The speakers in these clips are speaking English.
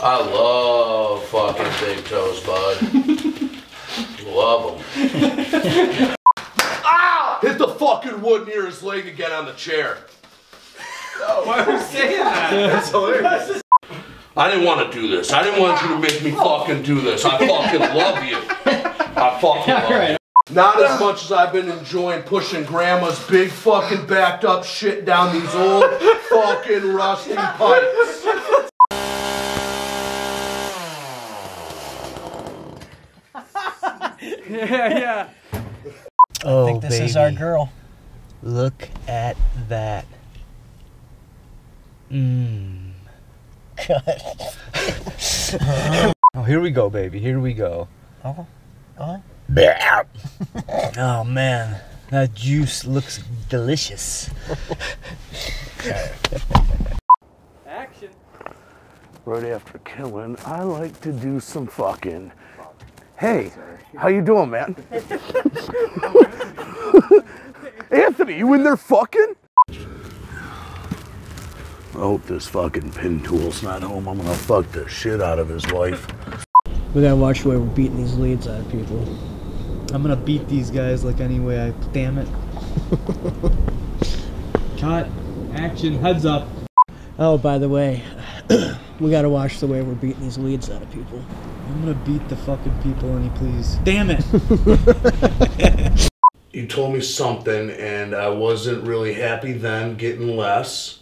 I love fucking big toes, bud. Love them. Ow! Hit the fucking wood near his leg again on the chair. No, why are you saying that? That's hilarious. I didn't want to do this. I didn't want you to make me fucking do this. I fucking love you. I fucking love you. Not as much as I've been enjoying pushing grandma's big fucking backed up shit down these old fucking rusty pipes. Yeah, yeah. Oh, I think this is our girl. Look at that. Mmm. God. Oh, here we go, baby. Here we go. Oh. Oh. Oh man, that juice looks delicious. Action. Right after killing, I like to do some fucking. Hey, how you doing, man? Anthony, you in there fucking? I hope this fucking pin tool's not home. I'm gonna fuck the shit out of his wife. We gotta watch the way we're beating these leads out of people. I'm gonna beat these guys like any way I damn it. Cut. Action. Heads up. Oh, by the way, we gotta watch the way we're beating these leads out of people. I'm gonna beat the fucking people any please. Damn it! You told me something and I wasn't really happy then, getting less.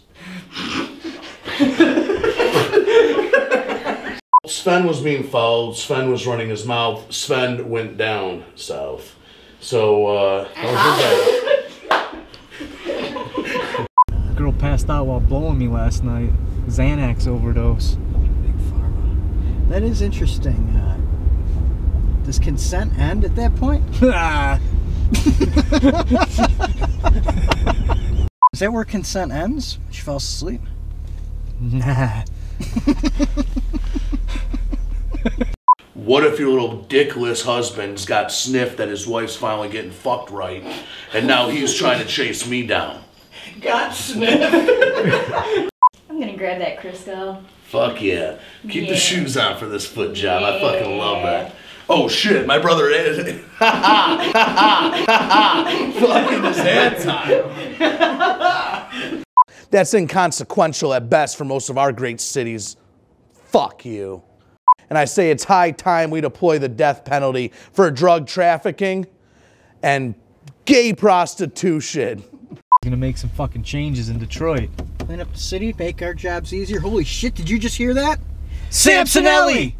Sven was being fouled, Sven was running his mouth, Sven went down south. So, The girl passed out while blowing me last night. Xanax overdose. That is interesting. Does consent end at that point? Is that where consent ends? She fell asleep? Nah. What if your little dickless husband's got sniffed that his wife's finally getting fucked right, and now he's trying to chase me down? Got sniffed. I'm gonna grab that Crisco. Fuck yeah. Keep the shoes on for this foot job. I fucking love that. Oh shit, my brother is. Ha ha ha ha. Fucking his head time. That's inconsequential at best for most of our great cities. Fuck you. And I say it's high time we deploy the death penalty for drug trafficking and gay prostitution. Gonna make some fucking changes in Detroit. Clean up the city, make our jobs easier. Holy shit, did you just hear that? Samsonelli!